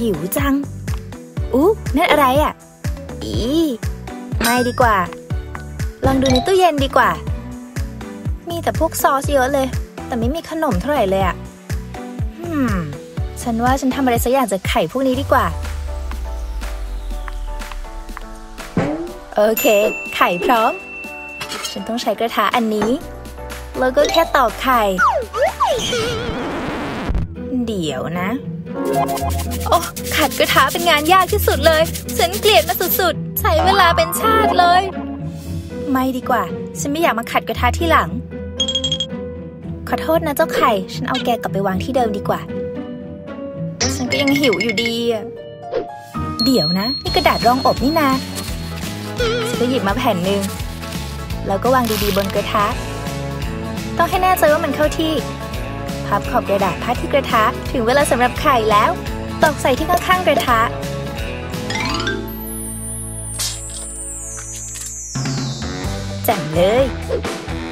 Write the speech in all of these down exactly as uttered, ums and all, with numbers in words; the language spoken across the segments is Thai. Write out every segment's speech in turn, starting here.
หิวจังอู้นั่นอะไรอ่ะอีไม่ดีกว่าลองดูในตู้เย็นดีกว่ามีแต่พวกซอสเยอะเลยแต่ไม่มีขนมเท่าไหร่เลยอ่ะฮึมฉันว่าฉันทำอะไรสักอย่างจากไข่พวกนี้ดีกว่าโอเคไข่พร้อมฉันต้องใช้กระทะอันนี้แล้วก็แค่ตอกไข่เดี๋ยวนะโอ้ขัดกระทะเป็นงานยากที่สุดเลยฉันเกลียดมันสุดๆใช้เวลาเป็นชาติเลยไม่ดีกว่าฉันไม่อยากมาขัดกระทะที่หลังขอโทษนะเจ้าไข่ฉันเอาแกกลับไปวางที่เดิมดีกว่าฉันก็ยังหิวอยู่ดีเดี๋ยวนะนี่กระดาษรองอบนี่นาฉันก็หยิบมาแผ่นหนึ่งแล้วก็วางดีๆบนกระทะต้องให้แน่ใจว่ามันเข้าที่พับขอบกระดาษพาดที่กระทะถึงเวลาสำหรับไข่แล้วตอกใส่ที่ข้างๆกระทะจังเลย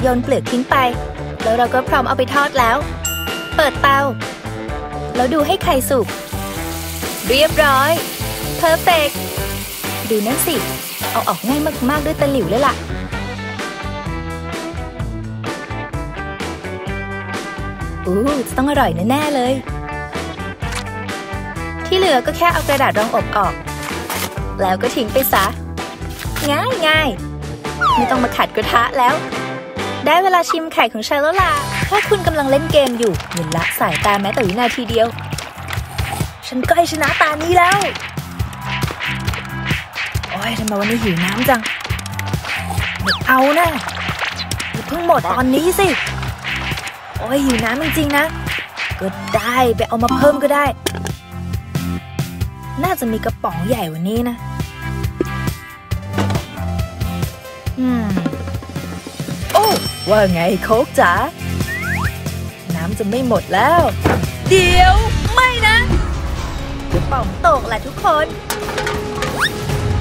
โยนเปลือกทิ้งไปแล้วเราก็พร้อมเอาไปทอดแล้วเปิดเตาแล้วดูให้ไข่สุกเรียบร้อยเพอร์เฟกต์ดูนั่นสิเอาออกง่ายมากๆด้วยตะหลิวเลยล่ะอู้จะต้องอร่อยแน่ๆเลยที่เหลือก็แค่เอากระดาษรองอบออกแล้วก็ทิ้งไปซะง่ายๆไม่ต้องมาขัดกระทะแล้วได้เวลาชิมไข่ของชาโลลาถ้าคุณกำลังเล่นเกมอยู่อย่าละสายตาแม้แต่วินาทีเดียวฉันใกล้ชนะตานี้แล้วโอ๊ยทำไมวันนี้หิวน้ำจังเอานะอย่าเพิ่งหมดตอนนี้สิโอ้ยหิวน้ำจริงๆนะก็ได้ไปเอามาเพิ่มก็ได้น่าจะมีกระป๋องใหญ่กว่านี้นะอืมโอ้ว่าไงโค้กจ๋าน้ำจะไม่หมดแล้วเดี๋ยวไม่นะกระป๋องตกแหละทุกคน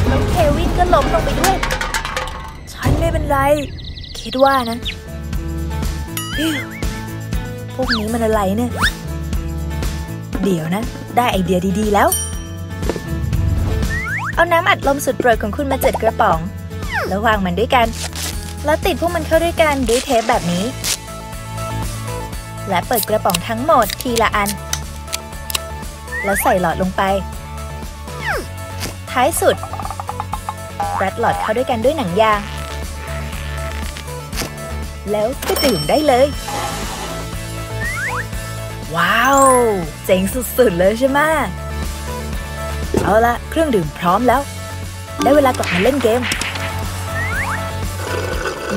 แล้วเควินก็ล้มลงไปด้วยฉันไม่เป็นไรคิดว่านะพวกนี้มันอะไรเนี่ยเดี๋ยวนะได้ไอเดียดีๆแล้วเอาน้ำอัดลมสุดโปรดของคุณมาเจ็ดกระป๋องแล้ววางมันด้วยกันแล้วติดพวกมันเข้าด้วยกันด้วยเทปแบบนี้และเปิดกระป๋องทั้งหมดทีละอันแล้วใส่หลอดลงไปท้ายสุดรัดหลอดเข้าด้วยกันด้วยหนังยางแล้วก็ดื่มได้เลยว้าวเจ๋งสุดๆเลยใช่ไหมเอาละเครื่องดื่มพร้อมแล้วได้เวลากลับมาเล่นเกม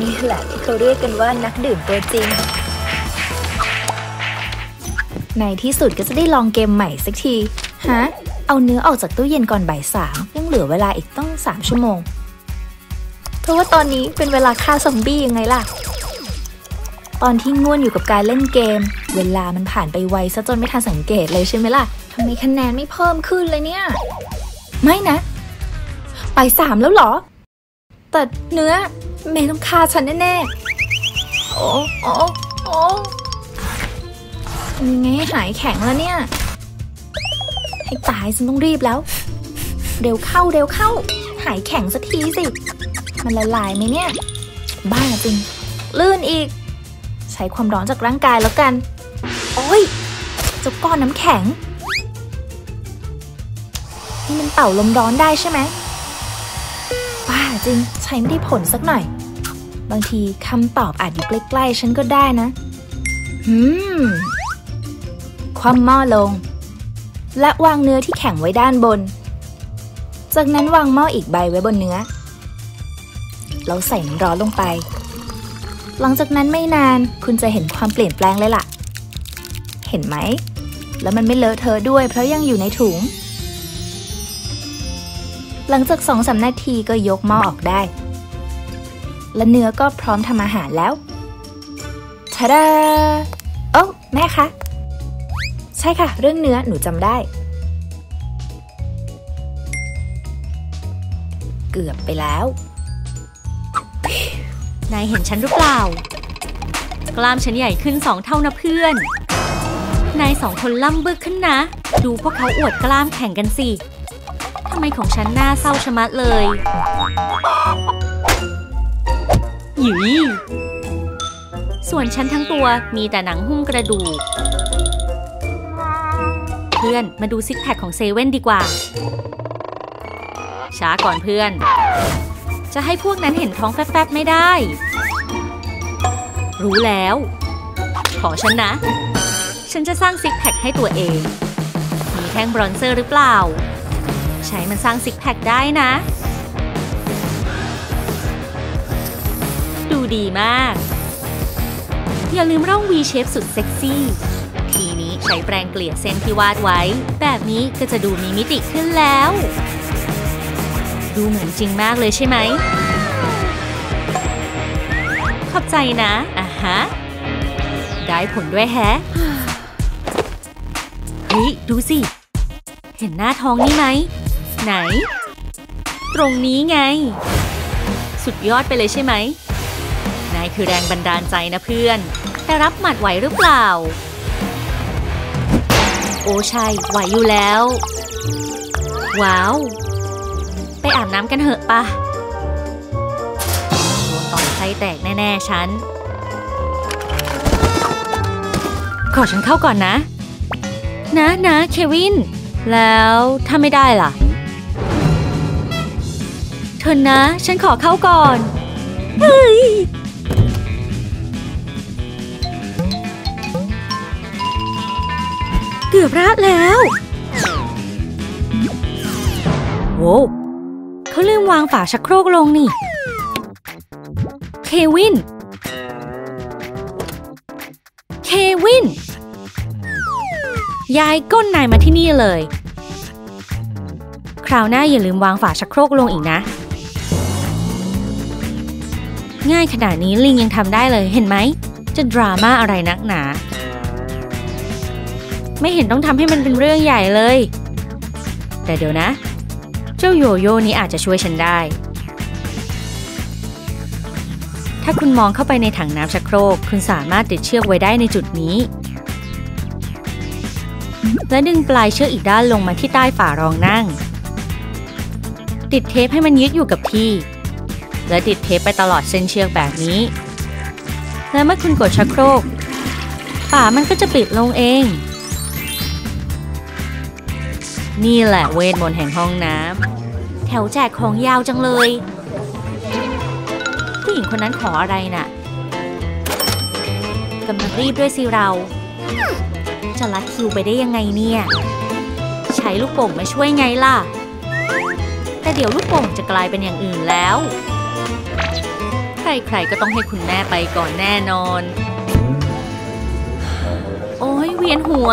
นี่แหละที่เขาเรียกกันว่านักดื่มตัวจริงในที่สุดก็จะได้ลองเกมใหม่สักทีฮะเอาเนื้อออกจากตู้เย็นก่อนบ่ายสามยังเหลือเวลาอีกต้องสามชั่วโมงเพราะว่าตอนนี้เป็นเวลาฆ่าซอมบี้ยังไงล่ะตอนที่ง่วนอยู่กับการเล่นเกมเวลามันผ่านไปไวซะจนไม่ทันสังเกตเลยใช่ไหมล่ะทำไมคะแนนไม่เพิ่มขึ้นเลยเนี่ยไม่นะไปสามแล้วเหรอแต่เนื้อเมย์ต้องฆ่าฉันแน่ๆโอ้โอ้โอ้ยังไงหายแข็งแล้วเนี่ยให้ตายฉันต้องรีบแล้วเร็วเข้าเร็วเข้าหายแข็งสักทีสิมันละลายไหมเนี่ยบ้าจริงลื่นอีกใช้ความร้อนจากร่างกายแล้วกันโอ้ยเจ้าก้อนน้ำแข็งนี่มันเป่าลมร้อนได้ใช่ไหมว้าจริงใช้ไม่ได้ผลสักหน่อยบางทีคำตอบอาจอยู่ใกล้ๆฉันก็ได้นะอืมคว่ำหม้อลงและวางเนื้อที่แข็งไว้ด้านบนจากนั้นวางหม้ออีกใบไว้บนเนื้อแล้วใส่น้ำร้อนลงไปหลังจากนั้นไม่นานคุณจะเห็นความเปลี่ยนแปลงเลยล่ะเห็นไหมแล้วมันไม่เลอะเทอะด้วยเพราะยังอยู่ในถุงหลังจาก สองถึงสาม นาทีก็ยกหม้อออกได้และเนื้อก็พร้อมทำอาหารแล้วทะดาโอ้แม่คะใช่ค่ะเรื่องเนื้อหนูจำได้เกือบไปแล้วนายเห็นฉันหรือเปล่ากล้ามฉันใหญ่ขึ้นสองเท่านะเพื่อนนายสองคนล่ำบึกขึ้นนะ ดูพวกเขาอวดกล้ามแข่งกันสิทำไมของฉันน่าเศร้าชะมัดเลยหยิ่งส่วนฉันทั้งตัวมีแต่หนังหุ้มกระดูกเพื่อนมาดูซิกแพคของเซเว่นดีกว่าช้าก่อนเพื่อนจะให้พวกนั้นเห็นท้องแฟบๆไม่ได้รู้แล้วขอฉันนะฉันจะสร้างซิกแพคให้ตัวเองมีแท่งบรอนเซอร์หรือเปล่าใช้มันสร้างซิกแพคได้นะดูดีมากอย่าลืมร่อง วี shape สุดเซ็กซี่ทีนี้ใช้แปรงเกลี่ยเส้นที่วาดไว้แบบนี้ก็จะดูมีมิติขึ้นแล้วดูเหมือนจริงมากเลยใช่ไหมขอบใจนะอ่ะฮะได้ผลด้วยแฮะเฮ้ยดูสิเห็นหน้าท้องนี่ไหมไหนตรงนี้ไงสุดยอดไปเลยใช่ไหมนายคือแรงบันดาลใจนะเพื่อนแต่รับหมัดไหวหรือเปล่าโอ้ใช่ไหวอยู่แล้วว้าวไปอาบน้ำกันเหอะปะโดนต่อยไส้แตกแน่ๆฉันขอฉันเข้าก่อนนะนะนะเควินแล้วถ้าไม่ได้ล่ะเธอนะฉันขอเข้าก่อนเฮ้ยเกือบพลาดแล้วโว้เขาลืมวางฝาชักโครกลงนี่เควินเควินยายก้นนายมาที่นี่เลยคราวหน้าอย่าลืมวางฝาชักโครกลงอีกนะง่ายขนาดนี้ลิงยังทำได้เลยเห็นไหมจะดราม่าอะไรนักหนาไม่เห็นต้องทำให้มันเป็นเรื่องใหญ่เลยแต่เดี๋ยวนะเจ้าโยโย่นี้อาจจะช่วยฉันได้ถ้าคุณมองเข้าไปในถังน้ำชักโครกคุณสามารถติดเชือกไว้ได้ในจุดนี้และดึงปลายเชือกอีกด้านลงมาที่ใต้ฝารองนั่งติดเทปให้มันยึดอยู่กับที่และติดเทปไปตลอดเส้นเชือกแบบนี้และเมื่อคุณกดชักโครกฝามันก็จะปิดลงเองนี่แหละเวทมนต์แห่งห้องน้ำแถวแจกของยาวจังเลยผู้หญิงคนนั้นขออะไรน่ะกำลังรีบด้วยสิเราจะลัดคิวไปได้ยังไงเนี่ยใช้ลูกโป่งมาช่วยไงล่ะแต่เดี๋ยวลูกโป่งจะกลายเป็นอย่างอื่นแล้วใครๆก็ต้องให้คุณแม่ไปก่อนแน่นอนโอ้ยเวียนหัว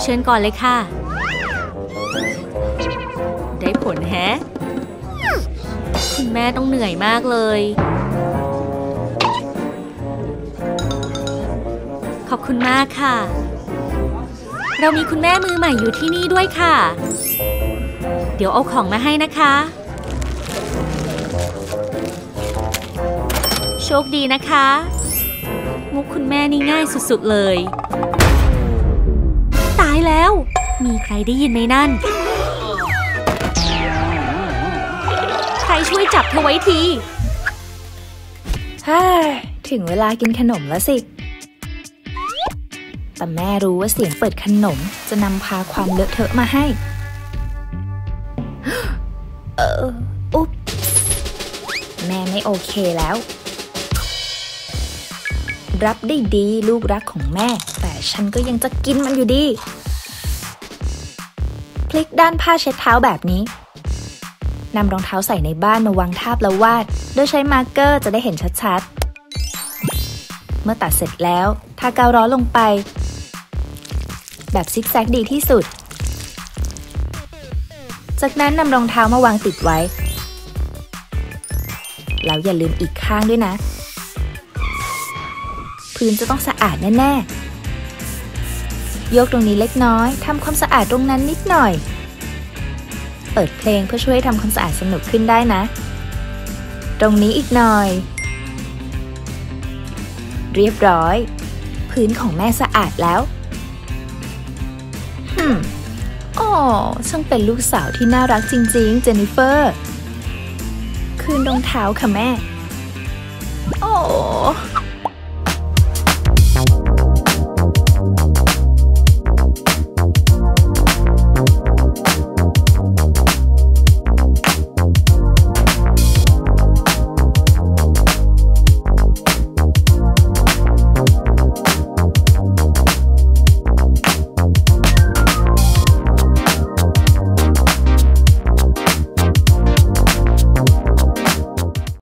เชิญก่อนเลยค่ะได้ผลแฮะคุณแม่ต้องเหนื่อยมากเลยขอบคุณมากค่ะเรามีคุณแม่มือใหม่อยู่ที่นี่ด้วยค่ะเดี๋ยวเอาของมาให้นะคะโชคดีนะคะมุกคุณแม่นี่ง่ายสุดๆเลยแล้วมีใครได้ยินไหมนั่นใครช่วยจับเธอไว้ทีเฮ้ยถึงเวลากินขนมแล้วสิแต่แม่รู้ว่าเสียงเปิดขนมจะนำพาความเลอะเทอะมาให้เอออุ๊บแม่ไม่โอเคแล้วรับได้ดีลูกรักของแม่แต่ฉันก็ยังจะกินมันอยู่ดีพลิกด้านผ้าเช็ดเท้าแบบนี้นำรองเท้าใส่ในบ้านมาวางทาบแล้ววาดโดยใช้มาร์กเกอร์จะได้เห็นชัดๆเมื่อตัดเสร็จแล้วทากาวร้อนลงไปแบบซิกแซกดีที่สุดจากนั้นนำรองเท้ามาวางติดไว้แล้วอย่าลืมอีกข้างด้วยนะพื้นจะต้องสะอาดแน่ๆยกตรงนี้เล็กน้อยทำความสะอาดตรงนั้นนิดหน่อยเปิดเพลงเพื่อช่วยทำความสะอาดสนุกขึ้นได้นะตรงนี้อีกหน่อยเรียบร้อยพื้นของแม่สะอาดแล้ว มอ๋อช่างเป็นลูกสาวที่น่ารักจริงๆเจนนิเฟอร์คืนรองเท้าค่ะแม่